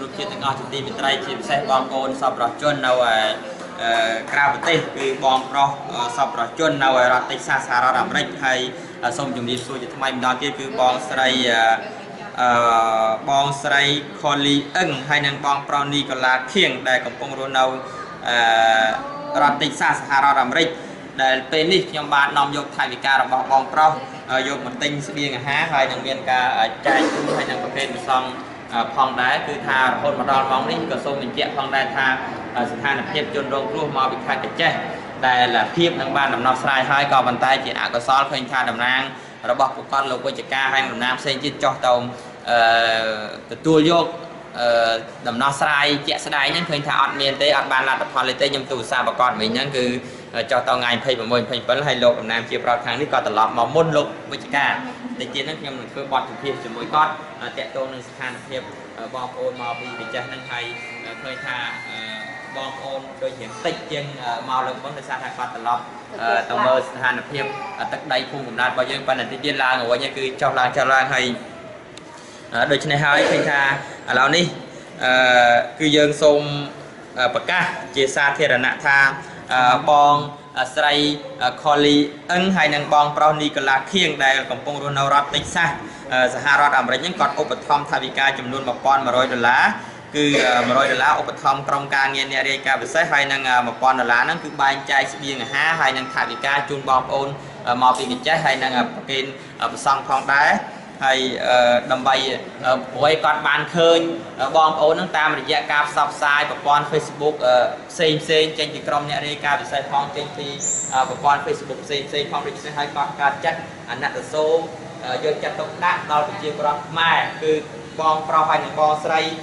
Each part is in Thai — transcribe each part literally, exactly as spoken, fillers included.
ลูกเชียร์ทั้งอาทิตย์เป็นไตรชีพเสกบางคนสับประจนเอาไว้กราบเตะคือบอมเพราะสับประจนเอาไว้รัตติสาสารดำไรไทยส่งจุ่มดีสุดจะทำไมมันได้คือบอมไตรบอมไตรคอลีเอ็งให้นางบอมปราณีกลาเคียงได้กับกองโรนัลรัตติสาสารดำไรแต่เป็นนี่ยมบาลนอมยกไทยมีการบอมบอมเพราะยกมันติงเสียงฮะให้นางเมียนกาใจชุ่มให้นางประเพณีซองพองได้คือทาคนมาดอนมองนี่ก็ส่งเป็นเจ้าพองได้ทาสถานเพียบจนโรงรูปมาบิดทางกระเจได้ละเพียบทางบ้านนำนำสายท้ายก่อบันไดจีอาก็ซ้อนเพื่อนชาดำนางระบบอุปกรณ์ลูกวิจิกาให้ดำนางเส้นจีจ่อตรงตัวโยกดำนำสายเจ้าสายนั่นเพื่อนชาอัดเมียนเตอัดบานลาตพอเลยเตยมตูซาบกรเหมือนนั่นคือจ่อตรงไงเพื่อนผมเพื่อนเปิ้ลให้ลูกดำนางเชียร์เราทางนี้ก็ตลอดมามุ่นลูกวิจิกาแต่เจนั่งยังหนึ่งคือบอลถูกเพียบจมูกก้อนแตะตัวหนึ่งสถานเพียบบอลโอนมาบีไปเจนั่งไทยเคยทาบอลโอนโดยเห็นติดเจียงมาลงบนสถานทางการตลอดต่อเมื่อสถานเพียบตักได้พุ่งกลุ่มนัดบอลยังปันนัดที่เจียนลางหัวยังคือเจ้าลางเจ้าลางให้โดยชนะไทยเคยทาเรานี่คือยังทรงปากกาเจซาเทระนาทาบอลสไลคอลีเอ็งให้นางบองปราณีกลาเคียงได้กับกองโรนัลรัตติสาสหรัฐอเมริกายังกอดอุปถัมภ์ทาวิกาจำนวนมาปอนมาร้อยดอลลาร์คือมาร้อยดอลลาร์อุปถัมภ์กองการเงินในอเมริกาเป็นสายให้นางมาปอนดอลลาร์นั่นคือใบใจเสบียงห้าให้นางทาวิกาจูนบองโอนมาปีกิจใจให้นางกินประสังทองได้ให้ดำใบโวยกอดบานเคยบองโอนนั่งตามระยะการซับไซด์ปอนเฟซบุ๊กเซนเซนเจนจิกรมเนี่ยในการใส่ทองเจนทีปอนเฟซบุ๊กเซนเซนทองริชให้กอดการจัดอันนั้นจะโซ่โยนจัดตกนักเราเป็นเจียกรักแม่คือบองปราภัยของบองไซด์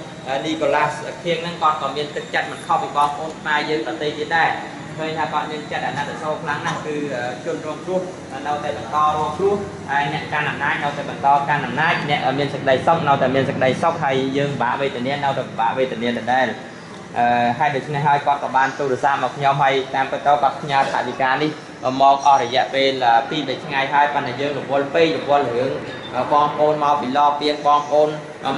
นิโคลัสเคียงนั่งกอดก่อนเมียนจัดมันเข้าไปบองโอนมาเยอะตัดตีได้เคยทำก่อนยังจะดันนัดโซ่ครั้งนั้นคือจนรวมรูปเราแต่บันตอรวมรูปเนี่ยการนำหน้าเราแต่บันตอการนำหน้าเนี่ยเมียนสักใดซอกเราแต่เมียนสักใดซอกไทยยังบ้าไปแต่เนี้ยเราแต่บ้าไปแต่เนี้ยแต่ได้ให้เด็กชายให้ก่อนกับบ้านตูดซ้ำกับยอมให้ตามประตูกับยาถ่ายดีการนี่มองออกระยะเป็นละปีเด็กชายให้ปัญหาเยอะหลบวอลปี้หลบวอลเหลืองบองโอนมองไปรอเปียกบองโอน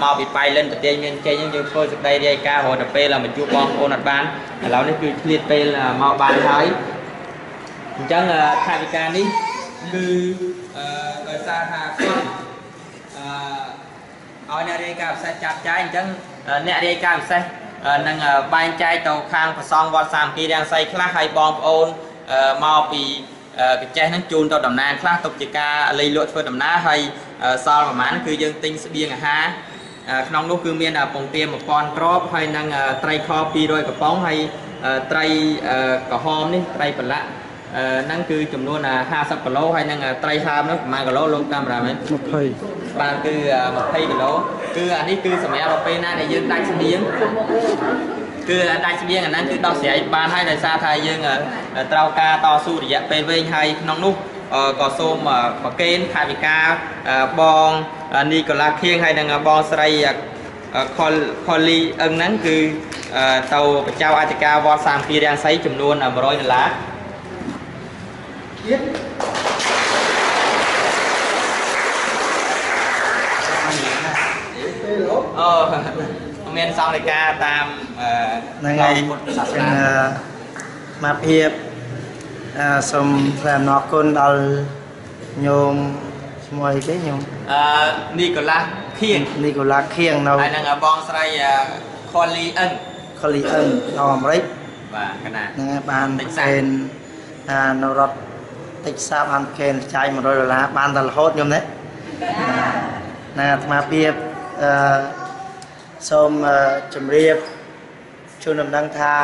มองไปไปเล่นแต่เตี้ยเงินเจียยังยังเพิ่มสักใดได้การหัวแต่เป็นเราเหมือนจูบองโอนอัดบ้านเราเนี่ยคือเรียนเป็นมองบ้านให้จังถ่ายดีการนี่คือเกิดซาฮาก็เอาเนี่ยได้การใส่จับใจจังเนี่ยได้การใส่นั่งบางใจตัวข้างผสมวัดสามกีแดงใส่คลาไฮบอมโอนมอปีกิจใจนั่งจูนตัวดำนางคลาตกจิกาเลยลวดเพื่อดำนาไฮซอลประมาณคือยังติงเบียงฮะน้องลูกคือเมียนปงเตียมปอนกรอบให้นั่งไตรคอปีโดยกระป๋องให้ไตรกระหอมนี่ไตรปละนั่นคือจำนวนห้าสิบกิโลให้นั่งไตรชามนั่งมากกิโลลงตามรามันบางคือมาไทยกิโลคืออันนี้คือสมัยเราไปหน้าในยืนได้เสียงคือได้เสียงอันนั้นคือต่อเสียบานให้ในซาไทยยืนเตากาต่อสู้ระยะเป็นเวงไทยน้องนุ๊กก่อโซมปะเกนคาบิกาบองนี่ก็ลาเคียงให้นั่งบองสไลคอลีอันนั้นคือเตาเจ้าอาติกาวอสามกีแดงไซจำนวนร้อยดอลลาร์เมียนซองเลยกาตามในไงมาเพียบสมแสมนอกคนเอาโยมมวยได้โยมนิโคลัสเคียงนิโคลัสเคียงเราไอ้นางบองไซคอลีเอ็นคอลีเอ็นเราอเมริกบ้านกันนะนางบ้านเป็นนรกติดซาบานเคนใจมันโดยละบ้านตลอดโยมเนี่ยนะมาเพียบส้มจำเรียบชุนดำดังทา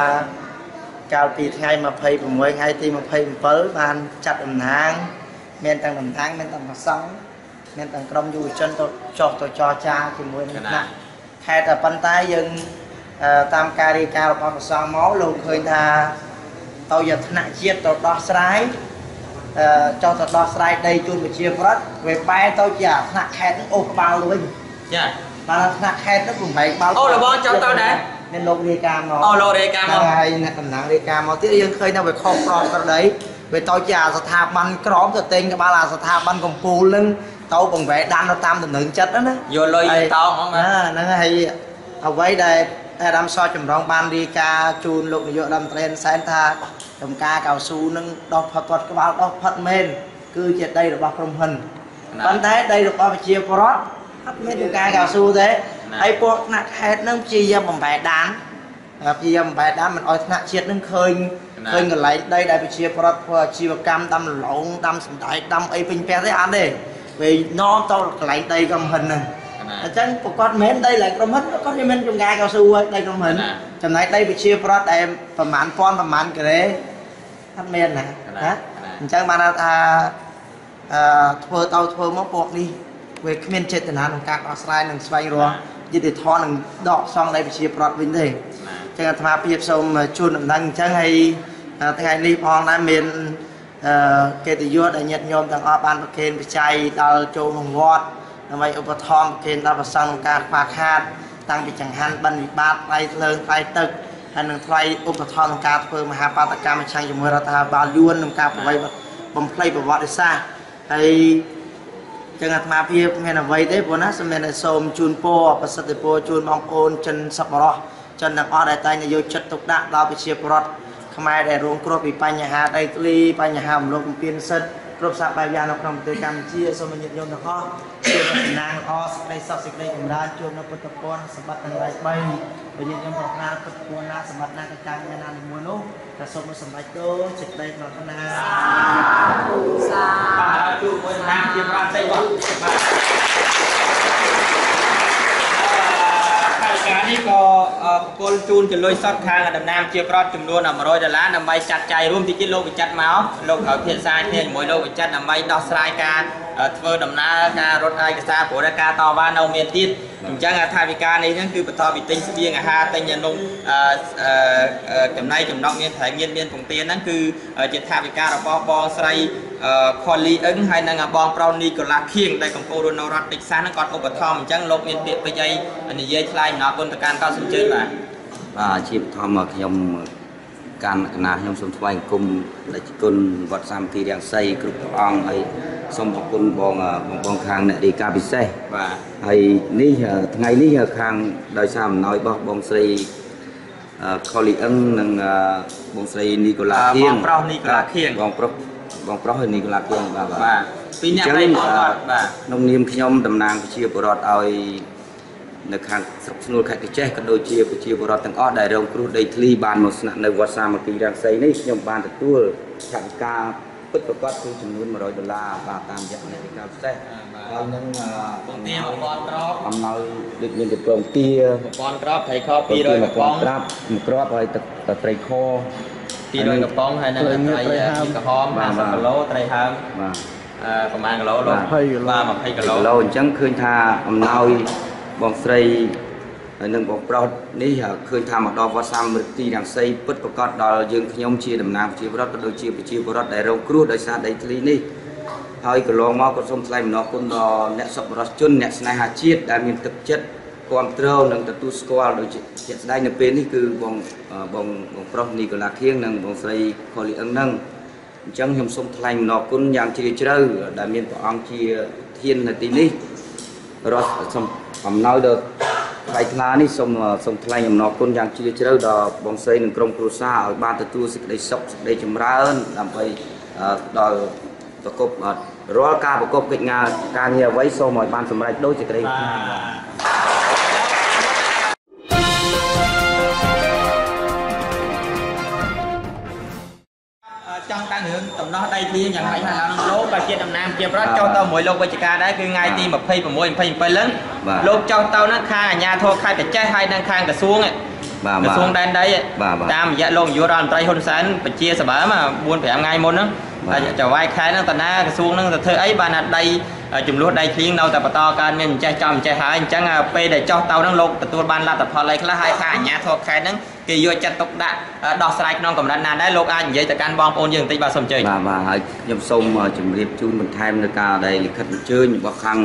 การปีไงมาเพย์ผมไว้ไงตีมาเพย์เปิลบานจัดดำนางเมียนตังดำนางเมียนตังผักซ้ำเมียนตังกรมอยู่จนตัวจอกตัวจอจ้าที่มวยหนักแค่แต่ปันท้ายยังตามการีการพอผักซ้ำม้อลงเคยทาตัวหยัดหนักเชียบตัวดอสไรจอตัวดอสไรได้จุนไปเชียบรัดเว็บไปตัวหยัดหนักแค่ต้องอบเปล่าเลยบาร์นักแคทต้องกลุ่มไปบาร์โอ้ระวังจับตัวไหนในโลกเรียกามอ๋อโลกเรียกามอะไรในตำแหน่งเรียกามที่ยังเคยนำไปครอบครองกันเลยไปต่อยาสถาบันกรอบตัวเต็งกับบาราสถาบันของปูลึงเต้าบังแหวนดันเราตามถึงหนึ่งจัดนั่นนะโยนเลยเต้าของมันนั่นไง เอาไว้ได้แต่ดำซอยจุ่มรองบานดีกาจูนลุกเยอะดำเทรนแซนทาจุ่มกาเก่าซูนึงดอกผักกดกระเป๋าดอกผัดเมนคือเจ็ดได้ดอกบักพรมพันปันท้ายได้ดอกบักเชียร์พรอดผัดเมนจุ่มกาเก่าซูเทไอ้พวกนักแฮดนั่งเชียร์ผมไปด่านเชียร์ผมไปด่านมันเอาหน้าเชียร์นั่งเคยเคยเงินไหลได้ได้ไปเชียร์พรอดพอเชียร์กรรมดำหลงดำสมได้ดำไอ้เป็นแปรได้อันเดียไปน้องโตไหลได้กำหันนึงอาจารย์ปกติเม้นได้หลายกรมหินก็ได้เม้นจงกายเกาซูได้กรมหินจำไหนได้ไปเชียร์พระแต่ประมาณป้อนประมาณกระเด้ท่านเม้นนะฮะอาจารย์มาตาเพื่อเตาเพื่อมะปอกนี่เวกเม้นเจตนาของการออกสไลด์หนึ่งสไลด์รัวยืดทอหนึ่งดอกซองได้ไปเชียร์พระวินเทจอาจารย์ธรรมพิเศษสมชุนดังอาจารย์ให้ทางนี้พองนะเม้นเกติยศเนียดโยมทางอปานประเคนไปใจดาวโจมวอดทำไมอุปทอมเกณฑ์รับประสังการปาคาดตั้งปิจังหันบันวิบาตไล่เลิงไล่ตึกอันหนึ่งไล่อุปทอมการเพิ่มมหาปาตกรรมช่างยมรัฐบาลยวนหนึ่งการปล่อยบำเพ็ญประวัติศาสตร์ไอจังหัดมาเพียบเห็นอะไรได้ผลนะสมัยในโซมจูนโปประสิทธิโปจูนมองโอนจนสับรอจนดังอ้อได้ใจในโยชตุกดะเราไปเชียร์รถขมายได้รวมกรอบปีปัญหาได้ตรีปัญหาหลวงเปลี่ยนเสร็จกรบสับใบยาหลักนำเตยกรรมเชี่ยสมัยยุโรปนะครับช่วงนางออสได้สับสิกได้กำลังช่วงนับปัตตพรสมบัติอะไรไปไปยุโรปของนางปัตตพรนาสมบัตินางกระจายงานในมวลนู้แต่สมบูรณ์สมบัติโตจิตได้หลักนาสาธุสาธุมวลนางเยี่ยมราชใจวัดการนี้ก็กลจูนจะลอยซัดทางกับดำน้ำเชียร์รอดจำนวนอ่ะมาร้อยล้านนำไปจัดใจร่วมที่จิตโลกไปจัดเมาส์โลกเขาเพียรสายเนี่ยมวยโลกไปจัดนำไปดอกสลายการเฟื่องดำน้ำการรถไอกระซ่าโผล่รากาต่อวานเอาเมติดถึงจังหวัดทาวิการนี้นั่นคือปตอบิติงเสบียงอาหารแต่ยันลงจำในจำนองเมียนไทยเมียนเมียนผงเตียนนั่นคือเจ็ดทาวิการเราปอบอสไลคอลีเอิงไฮนางบองปราณีกลาเคียงได้ของโกโรนรัตติกซานักกอดอุปธรรมจังลงเมียนเปียไปยัยอันนี้ยัยลายหนอบนตะการก้าวสุดเจิดมาอาชีพทอมขยมการนายมสมทวัยกุมได้จิกุลวัดสามกีเรียงไซกรุปอองไอสมบุญบองบองคางเนี่ยดีกาพิเศษไอนี่ไงนี่คางโดยสามน้อยบองบองไซคอลีเอิงนางบองไซนิโคลาเคียงบองปราณีนิโคลาเคียงบองปรบองปราณีนิโคลาเคียงบ่าบ่าปีนี้ได้บองบ่าบ่าน้องนิมขยมตำนานพิเชียบรอดเอาในคางสับสนุนใครก็เจ๊ก็โดยเชียร์ผู้เชียร์บรอดตั้งอ้อได้รองครูได้ทลีบานหมดสนามในวัดสามัคคีรังไซนี่ยมบานตะตัวฉันกาพุทธประกอบคือจำนวนมาร้อยดอลลาร์บาทตามอย่างในที่เราเซ็ตเราหนึ่งบางทีบอลกรอบทำเราดึกเย็นดึกกลางตีบอลกรอบไทยข้อปีโดยกองกรอบกรอบอะไรตัดตัดไตรข้อปีโดยกองให้นั่นไตรกระห้อมมาสักกะโลไตรห้ามประมาณกะโลลงมามาให้กะโลเราจังคืนท่าอำนาจบองไตรหนึ่งบองปรอดนี่เคยทำมาดอวสัมฤทธิ์ดังไซพุทธประกอบดอยืนขยมเชียร์ดำน้ำเชียร์บรอดก็โดยเชียร์ไปเชียร์บรอดได้เราครูได้สาได้ทลีนี่เฮ้ยก็ลองมากระสมไลมันนอคนดอเนสบรอดจุนเนสนายหาเชียร์ได้มีตึกเจ็ดความเตาหนึ่งตัดตู้สกอลโดยเจ็ดได้ในเป็นนี่คือบองบองบองปรอดนี่ก็หลักเที่ยงหนึ่งบองไตรคอลีอันหนึ่งจังยมสมไลมันนอคนอย่างเชียร์เจ้าได้มีตัวอังเชียร์เทียนในตีนี่รอดสมอำนาจเด็กไทยลานี่ส่งส่งไทยอย่างนอกคนอย่างชีวิตเจ้าดอกบองไซหนึ่งกรมครูซาบ้านตะตูสิได้สกได้จำร้านทำไปดอกประกบรอการประกบกิจงานการเฮียไว้ส่งหมดบ้านสมัยโดยสิได้จังการเหินต่ำน้อยได้ที่อย่างไรมาแล้วโลกประเทศดำน้ำเกี่ยวรัฐเจ้าเต่าหมวยโลกวิจการได้คือไงตีแบบเพย์แบบมวยเพย์ไปเล่นโลกเจ้าเต่านั่งคางยาโทคายแต่แจ้ให้นั่งคางแต่ซูงแต่ซูงแดนได้ตามยะลงยูรอนไตรฮอนสันไปเชียร์เสมอมาบวนแผงไงมดนะจะไหว้ใครนั่งแต่หน้าแต่ซูงนั่งแต่เธอไอ้บานัดได้จุ่มรูดได้ทิ้งเราแต่ปตอการเงินใจจำใจหายจังเปย์แต่เจ้าเต่านั่งโลกแต่ตัวบ้านลาแต่พอไรก็ละหายคางยาโทคายนั่งกิโยจัดตกได้ดอกสลายน้องกับด้านนาได้โลกอันใหญ่จากการบองโอนยืนตีบาสมเจย์มามาให้ยมส้มจุ่มเรียบจูนบนไทยนาคาได้ขัดเชยบางครั้ง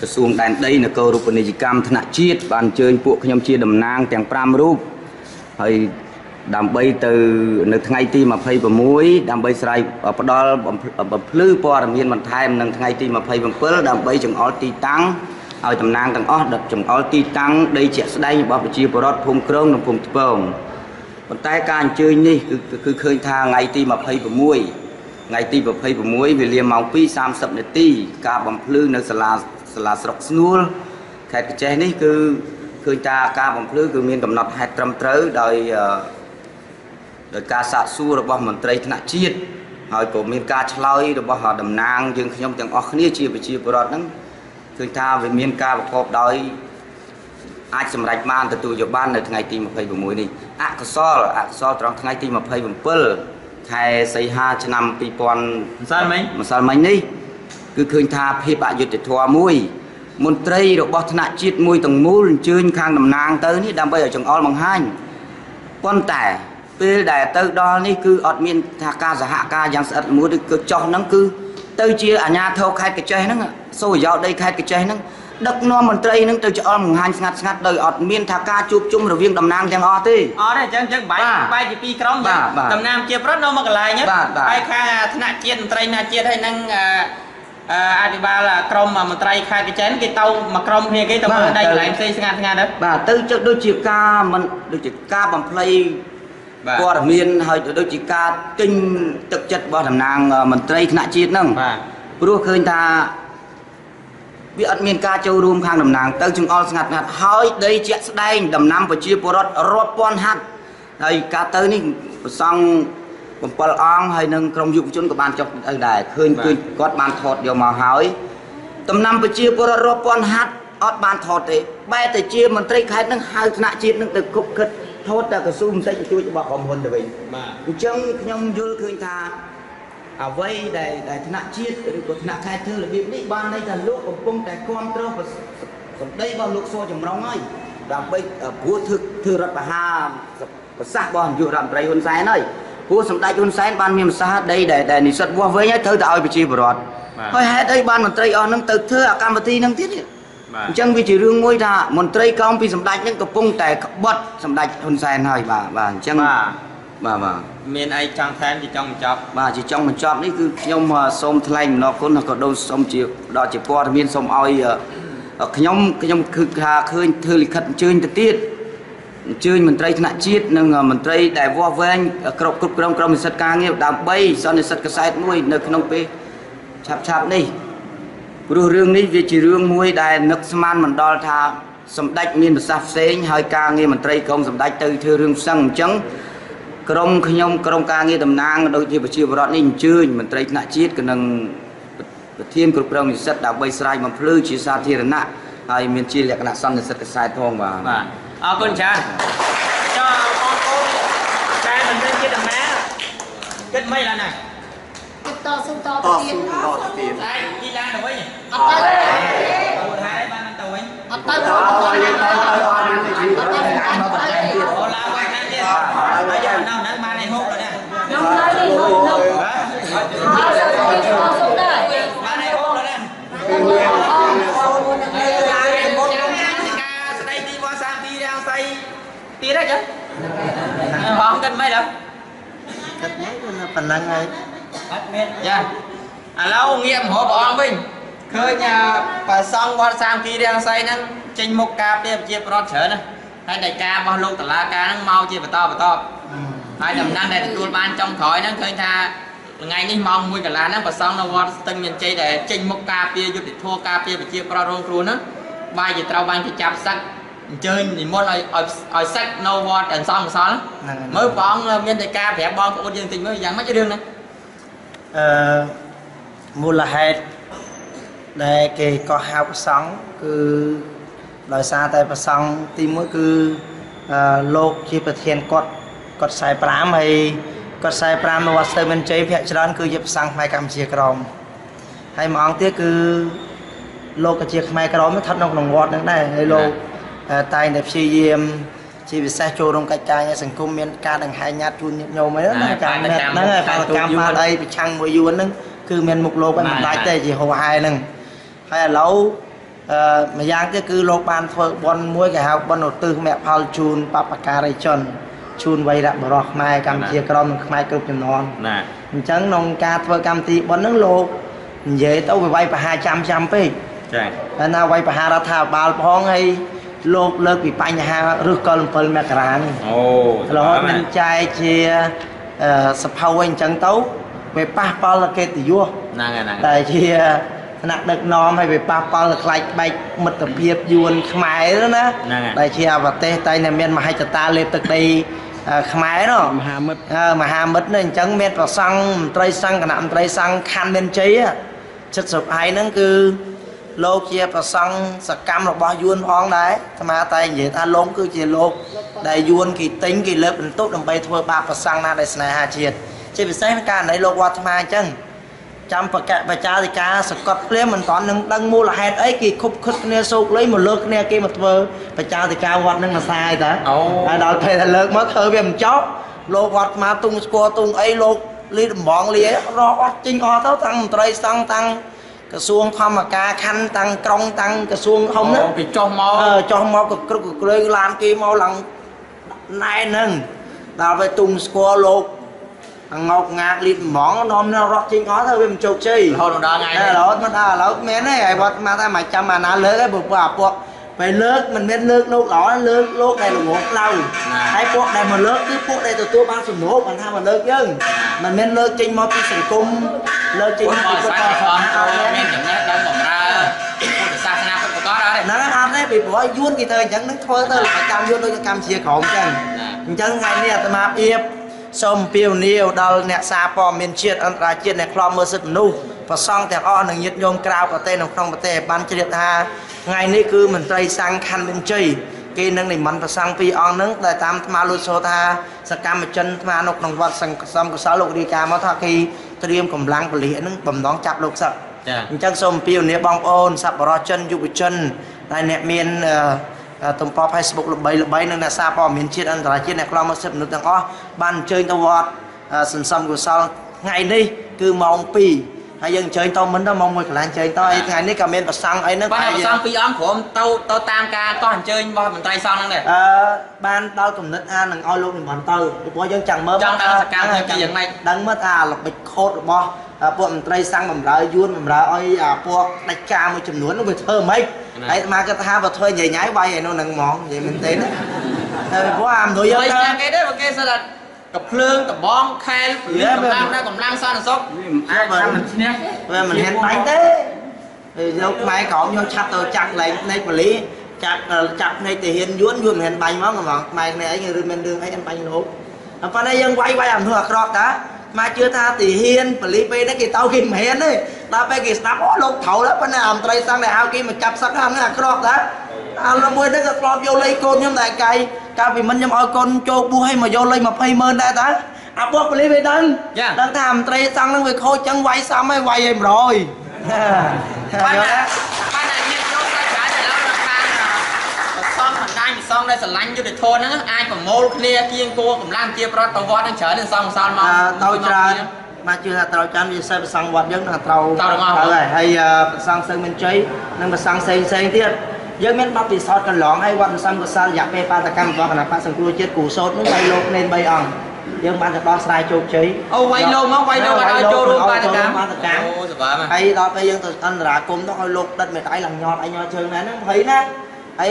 กระทรวงการได้นักรูปนิจิกรรมธนาชีตบานเชยพวกขยมเชียดำนางแต่งปรามรูปให้ดำใบตือในทั้งไงตีมาเพย์บะมุ้ยดำใบสลายปดอลบะพลื้อปอดดำเย็นบนไทยนั่งทั้งไงตีมาเพย์บะเปิ้ลดำใบจังออตีตัง เอาจำนางต่างอ้อดับจำอ้อตีตั้งได้เจ็ดได้บอกไปจีบรอดพุ่มเครื่องลำพุ่มตะเพิงคนใต้การเจอนี่คือคือเคยทางไงตีมาเพย์ผมมวยไงตีแบบเพย์ผมมวยวิลเลียมเอาปีสามสับเนตีกาบำพลื้นในสลาสลาสลอกสนูลแขกเจนี่คือเคยทางกาบำพลื้นคือมีกำหนดให้ตรมเตอโดยโดยการสะสู้ระบบมันเตยขณะชีดหอยผมมีการชลอยระบบหอดำนางยังขยมจังอ้อนี่จีไปจีบรอดนั้นคือท่าวิมีนกาประกอบโดยอาจสำหรับบ้านแต่ตัวอยู่บ้านในทั้งไงตีมาเพย์บุ๋มมวยนี่อักษรอักษรตรงทั้งไงตีมาเพย์บุ๋มเปิลไทยไซฮาชนำปีปอนมันสั้นไหมมันสั้นไหมนี่คือคืนท่าเพียบอยู่แต่ทัวมวยมนตรีดอกบอธนาจิตมวยต่างมูลจืนคางดำนางเตอร์นี่ดำไปอยู่จังออลมังฮันป้อนแต่เปิลแต่เตอร์ดอนี่คืออดมีนท่ากาสหกายังสัตว์มวยคือจอนั่งคือเตอร์เชียอัญญาเท่าใครกระเจนั่งโซ่ยาวได้ใครกระเจนั่งดักนอมันเตยนั่งเตยจะอ้อมหันงัดงัดเลยอดมีนทากาจุบจุ่มระเวียงดำนางจังออตีอ๋อได้จังจังใบใบจีปีกร้องจังดำนางเจี๊ยบรถนอมกระไรเนี่ยใบข้าธนาเจี๊ยนเตยนาเจี๊ยให้นั่งอาธิบาลกรมมันเตยใครกระเจนกี่เตามากรมเพียกี่ตัวได้หลายเซสงัดงัดนะบ่าเตยจะโดยจีกามันโดยจีกาบัมเพลย์ก็ระเวียงให้โดยจีกาตึงตึกจัดบ่ดำนางมันเตยธนาเจี๊ยนั่งรู้เคยตาวิอัดเมียนกาเจ้ารวมข้างดำนางเติมจึงออสงัดงัดหอยได้เจ็ดได้ดำน้ำปัจจุบันรถรถป้อนหัดในกาเติมนี่ส่องผมปลอมให้หนึ่งกรมยุบชนกับบานจบได้คืนคืนกอดบานถอดเดียวมาหอยดำน้ำปัจจุบันรถป้อนหัดออดบานถอดเลยใบแต่เจี๊ยมันตรีใครนั่งหายขณะจีบนั่งตึกคุกคิดโทษแต่กระซุ่มใส่ช่วยจะบอกความหุ่นเดินจังยงยุลคืนตาเอาไว้ได้ได้ธนาชีตหรือกฎธนาคารเธอหรือบีบนี่บ้านได้แต่ลูกของปงแต่ความเท่ากับกับได้บ้านลูกโซ่จำร้องไงเราไปผัวทึกเธอรัฐประหารกับซากบอลอยู่รำไรคนแสนเลยผัวสมใจคนแสนบ้านมีมสาได้ได้ได้นิสัตว่าไว้เนี่ยเธอจะเอาไปชีบรอดเฮ้ยให้ได้บ้านมันตรีอ่อนน้ำตึกเธออาการปฏิน้ำทิศจังวิจิเรื่องมวยด่ามันตรีกองปีสมใจนั่งกับปงแต่กับบดสมใจคนแสนเลยบ่าบ่าจังบ่าบ่าเมียนไอจังแทนจีจังมันจับบ่าจีจังมันจับนี่คือยมส้มทลายนอกคนนอกโดนส้มจีดอกจีปอเมียนส้มอ้อยยมยมคือหาคืนเธอหลีกขัดจืนติดจืนมันไตรธนาชีตนั่งมันไตรได้วัวเว้นกรอบกรุบกรอบกรอบมันสัตว์กลางเนี่ยดำใบซ้อนในสัตว์กระสายมวยในขนมเป๊ะฉับฉับนี่ดูเรื่องนี้วิจิเรื่องมวยได้นักสมานมันดอลทาสมดัยเมียนมันสับเสียงหอยกลางเนี่ยมันไตรกองสมดัยเตยเธอเรื่องสั่งจังกรมขยมกรมการเงินดำนางโดยที่ประชีวรนิ่งชื่นมันไตรธนาชีตกันดังประเทศกรุบกรองมิสัตดาวใบสายมันพลื้อชีสาธิรณะไอเมียนชีเหล็กหนักซ้ำในสัตว์กระสายทองว่าเอาคุณชาเจ้าตอนโตชายมันเล่นเกมแม่เกิดไม่ละไหนเกิดต่อสู้ต่อตีนต่อตีนกีฬาหน่อยอัตตาเลยตัวท้ายบ้านตัวเองอัตตาเลยอัตตาเลยอัตตาเลยอัตตาเลยมาอย่างนั้นนั้นมาในห้องเราเนี่ยน้องได้ดีน้องน้องมาจากไหนมาส่งได้มาในห้องเราเนี่ยอ๋อเออมาเป็นบทงานสิกาสไตล์ตีว่าสามตีแล้วใส่ตีได้จ้ะพร้อมกันไหมล่ะกันไหมมันเป็นยังไงจ้ะแล้วเงียบหัวบอกวิ่งเคยเนี่ยป่าซองว่าสามตีแล้วใส่นั้นจริงมุกกาเปียบเจี๊ยบรอดเฉยนะให้ได้กาบอลลูกตะลากานั่งเมาจีบต่อไปต่อให้ดำนั่งได้ตัวบ้านจองถอยนั่งเคยท่าไงนี่มองมวยกับลานั่งประสองนวดตึงยันใจได้จริงมุกกาเปียยุติทั่วกาเปียไปเจียบประโรงครูนั้นใบจีเต้าบ้านจะจับสักเจินนี่มดเอาเอาเอาสักนวดแต่ซองซ้อนเมื่อป้องยันได้กาแผลบอลก็ยังติดเมื่อยังไม่จะเรื่องนะมูลเหตุได้เกี่ยวกับหาประสองคือโดยซาแต่ประสงค์ที่มือคือโลกที่ประเทศกดกดสายปรามให้กดสายปรามวัดเซมันเจย์เพียรร้อนคือจะประสงค์ไม่กำเชียกรอมให้มองที่คือโลกกระเชียไม่กรอมไม่ทัดนกหลงวอดนั่นได้ในโลกไต่ในชีเยี่ยมชีวิตแท้โจรองกระจายในสังคมเมียนการดังหายญาติจุนโยมไม่ได้นั่งการนั่งการกรรมมาได้ไปช่างมวยยูนนั่งคือเมียนมุกโลกเป็นหลายใจจีโฮไฮนั่งให้เรามาย่างก็คือโลกบาลบอลมวยกับฮาวบอลโนตือแม่พาลจูนปาปากาไรจนจูนไวรัสบล็อกไม้กำเชียกรอมไม้กรุบจำนวนจังนงกาเทวกรรมตีบอลนั่งโลกเย่เต้าไปไวไปหาจำจำไป นาวัยปหารัฐบาลพ้องให้โลกเลิกปีปัญหาหรือกลุ่มพลเมืองร้านเราเป็นใจเชียร์สภาวะจังเต้าไปป้าปอลเกติยัวแต่เชียร์นักเด็กน้อมให้ไปป้าปอลไกลไปมัดตะเพียบยวนขมายแล้วนะแต่เชียร์ว่าเตะไตในเมียนมาให้จัตตาเล็บตะตีขมายเนาะมหามิตรมหามิตรเนี่ยจังเม็ดว่าซังไตรซังขณะไตรซังคันเป็นใจอะชุดสุดท้ายนั่นคือโลกเชียร์ประสังสกัมหลอกบอยวนพ้องได้ธรรมะตายอย่างนี้ถ้าล้มคือเชียร์โลกได้ยวนกี่ติ้งกี่เลิฟเป็นตุ๊ดลงไปทั่วปากประสังน่าได้สนาหาเชียร์เชียร์ไปใช้การในโลกวัฒนธรรมจังจำประกาศประชาธิการสกัดเปลี่ยนมันตอนนึงตั้งมูลเหตุไอ้กี่คุบคุดเนี่ยสุกเลยหมดเลิกเนี่ยกี่หมดเวอร์ประชาธิการวัดนั่งมาใส่แต่เราไปแต่เลิกมาเธอเบี่ยมจ๊อกโลกวัดมาตุงสกัวตุงไอ้โลกลีดมองเลี้ยรอจริงอเท่าตังไตรสังตังกระทรวงธรรมกายคันตังกรองตังกระทรวงห้องนั้นจอมอจอมอกับกรุกเลยลานกีมอหลังนายหนึ่งดาวไปตุงสกัวโลกงอกงาลิดหมอนนมนรกจริงอ๋อเธอเป็นโจกชีโหดด่าไงแล้วมันด่าแล้วแม่เนี่ยไอ้บอสมาแต่หมายจำมานาเลิกไอ้บุกว่าพวกไปเลิกมันเป็นเลิกโลกหล่อเลิกโลกในหลวงเราไอ้พวกในมันเลิกที่พวกในตัวตัวบ้านสมโนมันทำมันเลิกยิ่งมันเป็นเลิกจริงมอติสังคมเลิกจริงที่คนต่างคนต่างแม่อย่างนี้เราสมราคนศาสนาคนก็ได้นั่นนะทำได้ไปบอกยุ่นกี่เธออย่างนั้นเธอเธอประจำยุ่นโดยการเชียร์ของจังจังไงเนี่ยแต่มาเอียบส้มเปียวเนียวดอลเนี่ยซาปอมเมียนเชียดอันตรายเชียดเนี่ยคลอมเมอร์ซึมนูประซองแต่อ้อหนึ่งยึดโยมกราวกับเต้นของคลองประเทศบันเจียดฮาไงนี่คือมันไตรสังคันเป็นจีกินนั่งในมันประซังปีอ่อนนั่งแต่ตามมาลุโซธาสกรรมจันทมานกนงวัดสังสมกสารโลกดีกามาทักทีเตรียมกำลังผลิตนั่งบ่มน้องจับลูกสับจังส้มเปียวเนียวบองโอนสับรอจันยุบจันในเนี่ยเมียนตุ่มปอไฟส์บุกลบใบลบใบนั่นนะซาปอมินชีดอันตรายชีดในคลองมาสืบหนุนต่างอ้อบันเชิญตะวัดสันสัมกุศลไงนี่คือมองปีให้ยังเชิญตอมันต้องมองมือหลานเชิญตอไงนี่กับเมนปัสสังไอ้นั่นไปปัสสังปีอ้อมผมเต้าเต้าตามกาก้อนเชิญบอลมันไตรซองนั่นเลยบ้านเต้าตุ่มนิดอันหนึ่งอ้อลูกหนึ่งบอลเต้าบอลยังจังเมื่อจังการสกัดยังยังไงดังเมื่อตาหลบไปโคตรบอลพวกมันไตรซองมันร้ายยุ่นมันร้ายอ้อยพวกตะกามันจำนวนมันไปเท่าไหมไอ้มากระทาบเธอใหญ่ย้ายไวไอ้โน่นหนังมองใหญ่มันเต้นเธอเป็นผู้อามโดยเยอะเลยไงได้มาเกสลัดกับเพลิงกับบอมแคลหรือกับล่างได้กับล่างซ่อนซอกมันเห็นไปเต้ยกไม้ของยกชัดตัวจักเลยในผลิจักจักในแต่เห็นย้วนย้วนเห็นไปมั้งกับมันไม้ในไอ้เงินมันดึงไอ้กันไปโน้ตตอนนี้ยังไวไวอ่ำเถอะครอกนะมาเจอท่าตีเฮียนผลิไปได้กี่เตากี่เมียนเลยตาไปกี่สับอ๋อลงเถาแล้วปัญหาอันตรายสร้างในเอากี่มันจับสักอันนั้นครอบแล้วเอาละมวยได้ก็ครอบโยเลยโกนยำแต่ไก่กาบิมันยำเอาโกนโจบุให้มาโยเลยมาไพเมินได้ตั้งเอาพวกผลิไปดังดังทำตรายสร้างนั่งไปโคจังไว้ซ้ำไม่ไวเอ็มรอยปัญหาปัญหาเนี่ยโยกได้ใช้แต่เราลำพังเราซ่อมมันได้มันซ่อมได้สลันอยู่ในโทนนั้นไอ้ผมโมเคลียเกียงโก้ผมล่างเกียร์รถตัววอดนั่งเฉยนั่งซ่อมซ่อมมาเตาจานมาเจอเราจำยิ่งใส่ประสังวัดยังเราเราอะไรให้ประสังเซนเป็นใจนั่งประสังเซนเซนที่ยังไม่มาปีสอดกันหลงให้วันประสังประสังอยากไปปาตะกันตัวขณะปาสังครูเจ็ดกูโซดนุ่งใบโลกเน้นใบอ่างยังมาจากตอนสายโจกใจเอาใบโลกมั้งใบโลกมาโจรูปาตะกันไอ้ตอนไปยังอันราคมต้องเอาโลกดัดไม่ตายหลังยอดไอ้ยอดเชิงนั้นนั่งเผยนะไอ้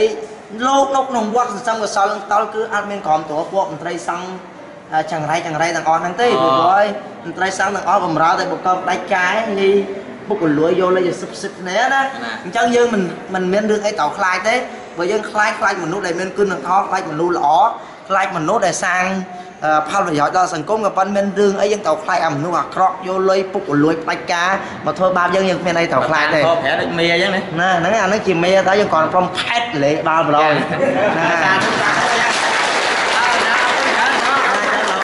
โลกโลกหนุ่มวัดประสังประสังตอนคืออัดเมนขอมตัวพวกมันไตรสังจังไรจังไรต่างอ่อนนั่งเต้บุกไปไตรสังต่างอ่อนผมร้าวแต่บุกก็ได้ใจนี่บุกคนรวยโยเลยจะซึบซึบเนี้ยนะจังยังมันมันเม้นเรื่องไอ้เต่าคลายเต้เพราะยังคลายคลายมันนู้ดได้เม้นขึ้นทางท้อคลายมันรู้หล่อคลายมันนู้ดได้สร้างภาพประหยัดเราสังคมกับปันเม้นเรื่องไอ้ยังเต่าคลายอ่ำนู้ดเคราะโยเลยบุกคนรวยไปกามาโทษบาปยังยังเป็นไอ้เต่าคลายเต้แผลเมียยังไงนั่นนั่นนั่นจีเมียแต่ยังก่อนพร้อมแพทเลยบาปเลย